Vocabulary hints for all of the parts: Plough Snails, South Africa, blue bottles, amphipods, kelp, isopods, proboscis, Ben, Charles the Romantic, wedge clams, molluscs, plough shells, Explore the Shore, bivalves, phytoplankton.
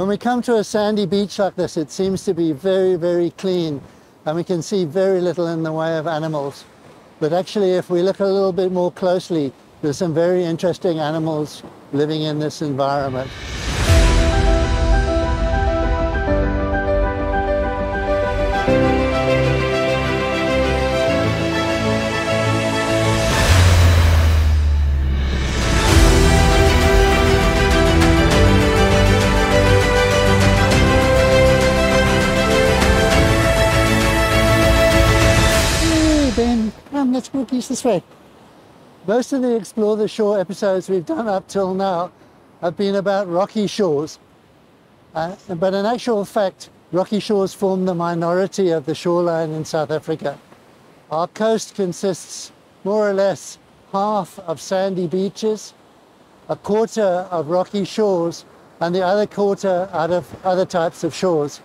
When we come to a sandy beach like this, it seems to be very, very clean, and we can see very little in the way of animals. But actually, if we look a little bit more closely, there's some very interesting animals living in this environment. Let's walk this way. Most of the Explore the Shore episodes we've done up till now have been about rocky shores. But in actual fact, rocky shores form the minority of the shoreline in South Africa. Our coast consists more or less half of sandy beaches, a quarter of rocky shores, and the other quarter out of other types of shores,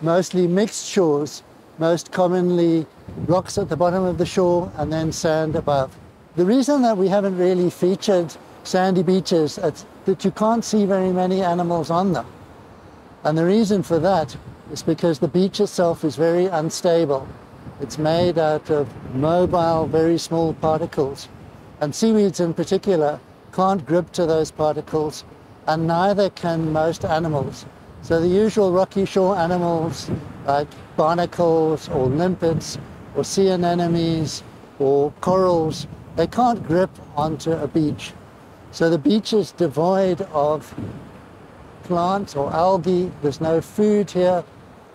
mostly mixed shores, most commonly rocks at the bottom of the shore and then sand above. The reason that we haven't really featured sandy beaches is that you can't see very many animals on them. And the reason for that is because the beach itself is very unstable. It's made out of mobile, very small particles. And seaweeds in particular can't grip to those particles, and neither can most animals. So the usual rocky shore animals like barnacles or limpets or sea anemones or corals, they can't grip onto a beach. So the beach is devoid of plants or algae. There's no food here,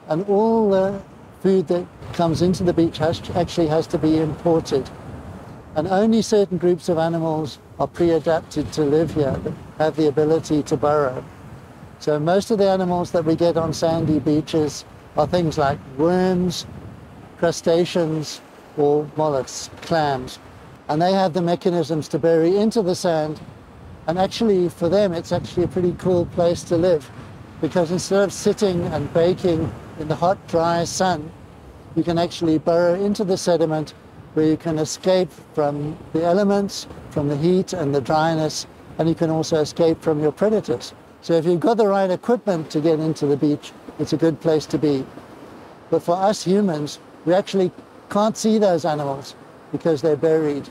and all the food that comes into the beach actually has to be imported. And only certain groups of animals are pre-adapted to live here, that have the ability to burrow. So most of the animals that we get on sandy beaches are things like worms, crustaceans, or mollusks, clams. And they have the mechanisms to bury into the sand. And actually, for them, it's actually a pretty cool place to live, because instead of sitting and baking in the hot, dry sun, you can actually burrow into the sediment, where you can escape from the elements, from the heat and the dryness, and you can also escape from your predators. So if you've got the right equipment to get into the beach, it's a good place to be. But for us humans, we actually can't see those animals because they're buried.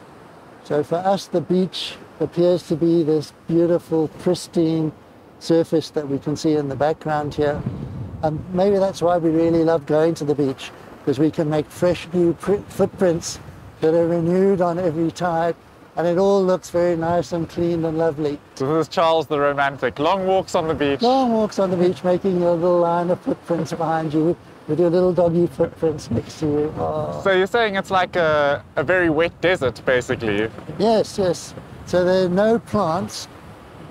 So for us, the beach appears to be this beautiful, pristine surface that we can see in the background here. And maybe that's why we really love going to the beach, because we can make fresh new footprints that are renewed on every tide. And it all looks very nice and clean and lovely. So this is Charles the Romantic. Long walks on the beach. Long walks on the beach, making your little line of footprints behind you with your little doggy footprints next to you. Oh. So you're saying it's like a very wet desert, basically? Yes, yes. So there are no plants,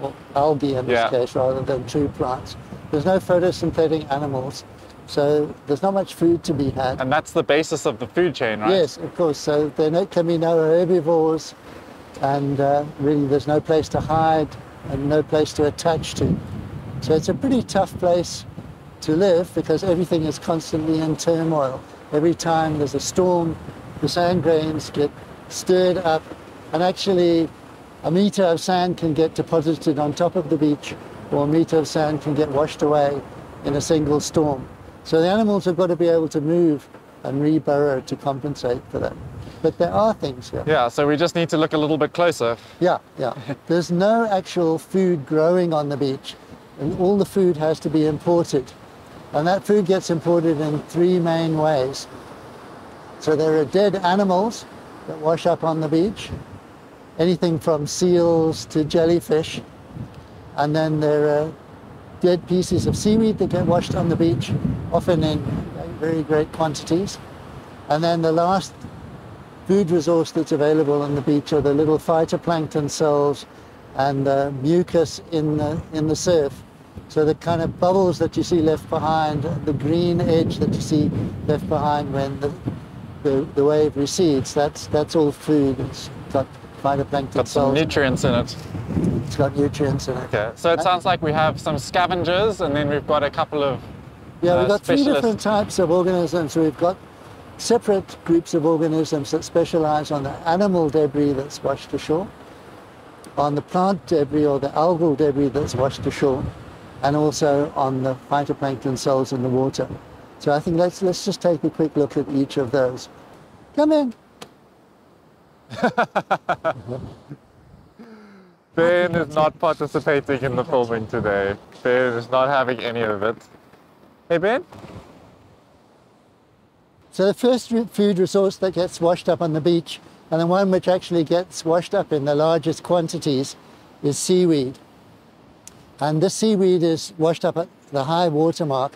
or algae in this case, rather than true plants. There's no photosynthetic animals. So there's not much food to be had. And that's the basis of the food chain, right? Yes, of course. So there can be no herbivores. And really, there's no place to hide and no place to attach to. So it's a pretty tough place to live, because everything is constantly in turmoil. Every time there's a storm, the sand grains get stirred up, and actually a meter of sand can get deposited on top of the beach, or a meter of sand can get washed away in a single storm. So the animals have got to be able to move and re-burrow to compensate for that. But there are things here. Yeah, so we just need to look a little bit closer. Yeah, yeah. There's no actual food growing on the beach, and all the food has to be imported. And that food gets imported in three main ways. So there are dead animals that wash up on the beach, anything from seals to jellyfish. And then there are dead pieces of seaweed that get washed on the beach, often in very great quantities. And then the last food resource that's available on the beach are the little phytoplankton cells and the mucus in the surf. So the kind of bubbles that you see left behind, the green edge that you see left behind when the wave recedes, that's all food. It's got phytoplankton cells. Got some nutrients in it. It's got nutrients in it. Okay. So it sounds like we have some scavengers, and then we've got a couple of we've got three different types of organisms. We've got separate groups of organisms that specialize on the animal debris that's washed ashore, on the plant debris or the algal debris that's washed ashore, and also on the phytoplankton cells in the water. So I think let's just take a quick look at each of those. Come in. Ben is not participating in the filming today. Ben is not having any of it. Hey, Ben? So the first food resource that gets washed up on the beach, and the one which actually gets washed up in the largest quantities, is seaweed. And this seaweed is washed up at the high water mark,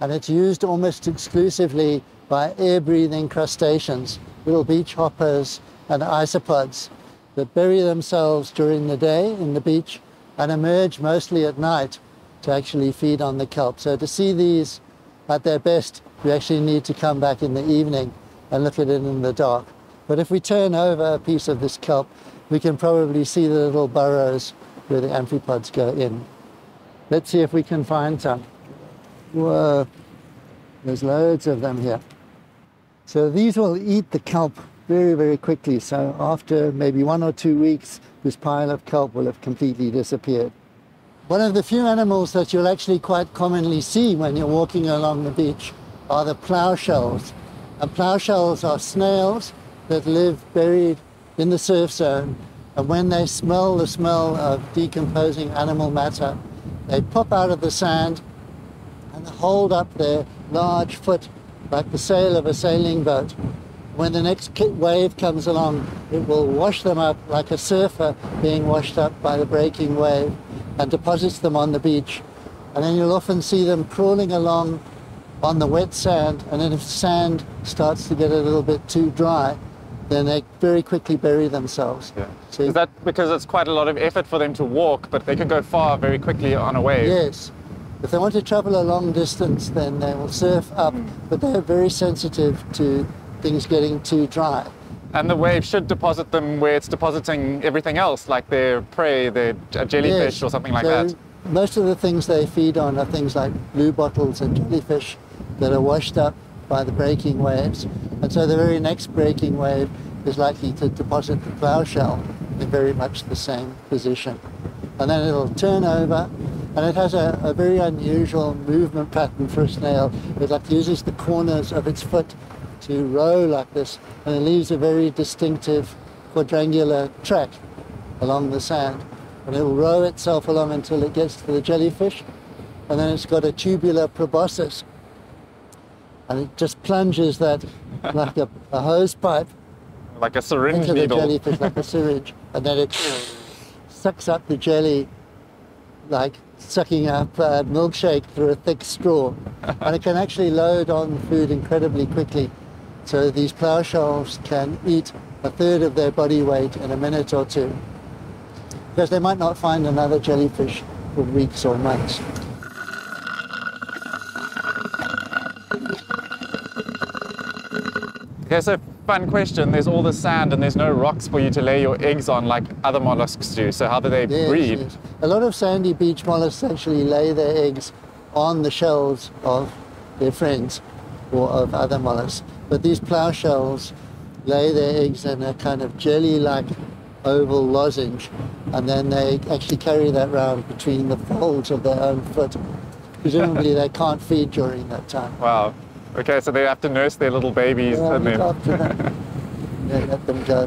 and it's used almost exclusively by air-breathing crustaceans, little beach hoppers and isopods that bury themselves during the day in the beach and emerge mostly at night to actually feed on the kelp. So to see these at their best, we actually need to come back in the evening and look at it in the dark. But if we turn over a piece of this kelp, we can probably see the little burrows where the amphipods go in. Let's see if we can find some. Whoa, there's loads of them here. So these will eat the kelp very, very quickly. So after maybe 1 or 2 weeks, this pile of kelp will have completely disappeared. One of the few animals that you'll actually quite commonly see when you're walking along the beach are the plough shells. And plough shells are snails that live buried in the surf zone, and when they smell the smell of decomposing animal matter, they pop out of the sand and hold up their large foot like the sail of a sailing boat. When the next wave comes along, it will wash them up like a surfer being washed up by the breaking wave, and deposits them on the beach. And then you'll often see them crawling along on the wet sand, and then if sand starts to get a little bit too dry, then they very quickly bury themselves. Yeah. So is that because it's quite a lot of effort for them to walk, but they can go far very quickly on a wave? Yes. If they want to travel a long distance, then they will surf up, but they're very sensitive to things getting too dry. And the wave should deposit them where it's depositing everything else, like their prey, their jellyfish, yes, or something like that. Most of the things they feed on are things like blue bottles and jellyfish that are washed up by the breaking waves. And so the very next breaking wave is likely to deposit the plough shell in very much the same position. And then it'll turn over, and it has a very unusual movement pattern for a snail. It like uses the corners of its foot to row like this, and it leaves a very distinctive quadrangular track along the sand. And it will row itself along until it gets to the jellyfish, and then it's got a tubular proboscis, and it just plunges that like a hose pipe, like a syringe into needle, the jellyfish, like a syringe, and then it sucks up the jelly like sucking up a milkshake through a thick straw. And it can actually load on food incredibly quickly. So these plough shells can eat 1/3 of their body weight in a minute or two, because they might not find another jellyfish for weeks or months. Okay, so fun question. There's all the sand and there's no rocks for you to lay your eggs on like other mollusks do. So how do they breed? Yes. A lot of sandy beach mollusks actually lay their eggs on the shells of their friends or of other mollusks. But these plough shells lay their eggs in a kind of jelly-like oval lozenge, and then they actually carry that round between the folds of their own foot. Presumably they can't feed during that time. Wow. Okay, so they have to nurse their little babies, yeah, and then let them go.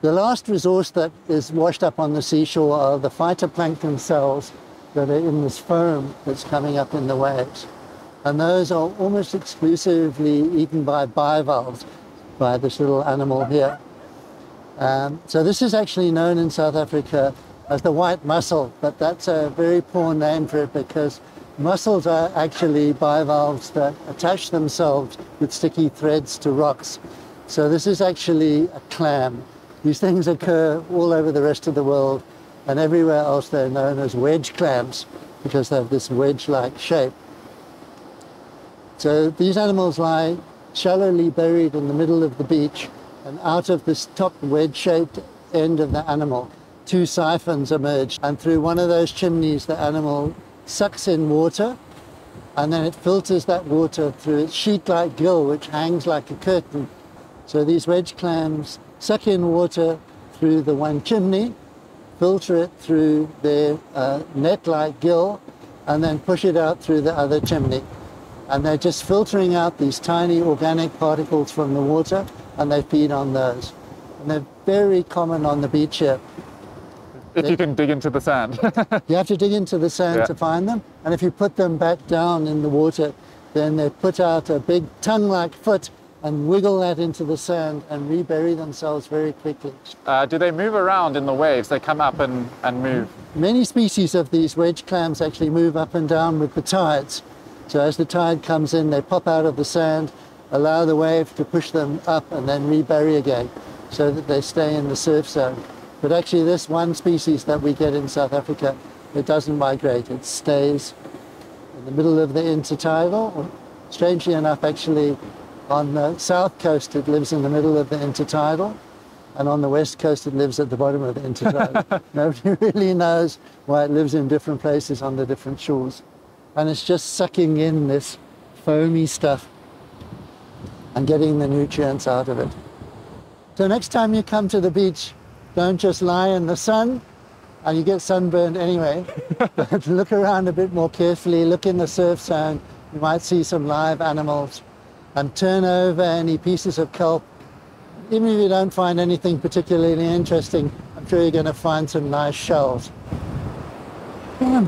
The last resource that is washed up on the seashore are the phytoplankton cells that are in this foam that's coming up in the waves. And those are almost exclusively eaten by bivalves, by this little animal here. So this is actually known in South Africa as the white mussel, but that's a very poor name for it because mussels are actually bivalves that attach themselves with sticky threads to rocks. So this is actually a clam. These things occur all over the rest of the world, and everywhere else they're known as wedge clams because they have this wedge-like shape. So these animals lie shallowly buried in the middle of the beach, and out of this top wedge-shaped end of the animal, 2 siphons emerge, and through one of those chimneys the animal sucks in water, and then it filters that water through its sheet-like gill, which hangs like a curtain. So these wedge clams suck in water through the one chimney, filter it through their net-like gill, and then push it out through the other chimney. And they're just filtering out these tiny organic particles from the water, and they feed on those. And they're very common on the beach here. If you can dig into the sand. You have to dig into the sand to find them. And if you put them back down in the water, then they put out a big tongue-like foot and wiggle that into the sand and rebury themselves very quickly. Do they move around in the waves? They come up and move? Many species of these wedge clams actually move up and down with the tides. So as the tide comes in, they pop out of the sand, allow the wave to push them up and then rebury again so that they stay in the surf zone. But actually this one species that we get in South Africa, it doesn't migrate, it stays in the middle of the intertidal. Strangely enough, actually, on the south coast it lives in the middle of the intertidal, and on the west coast it lives at the bottom of the intertidal. Nobody really knows why it lives in different places on the different shores. And it's just sucking in this foamy stuff and getting the nutrients out of it. So next time you come to the beach, don't just lie in the sun, and you get sunburned anyway, but look around a bit more carefully, look in the surf zone, you might see some live animals, and turn over any pieces of kelp. Even if you don't find anything particularly interesting, I'm sure you're going to find some nice shells. Ben.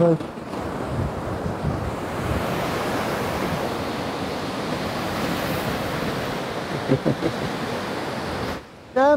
There